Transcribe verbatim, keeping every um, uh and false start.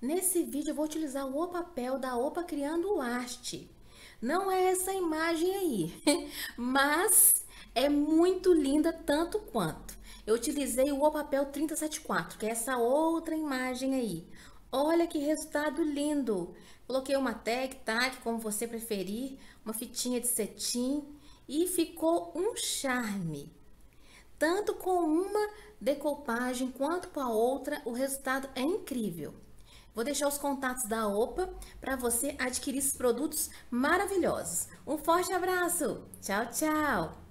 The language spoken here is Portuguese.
Nesse vídeo eu vou utilizar o papel da Opa Criando Arte. Não é essa imagem aí, mas é muito linda tanto quanto. Eu utilizei o papel três sete quatro, que é essa outra imagem aí. Olha que resultado lindo! Coloquei uma tag, tac, como você preferir, uma fitinha de cetim e ficou um charme. Tanto com uma decoupagem quanto com a outra, o resultado é incrível. Vou deixar os contatos da Opa para você adquirir esses produtos maravilhosos. Um forte abraço! Tchau, tchau!